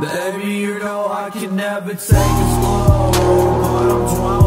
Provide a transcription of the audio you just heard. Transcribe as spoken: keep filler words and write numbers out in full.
Baby, you know I can never take it slow, but I'm trying.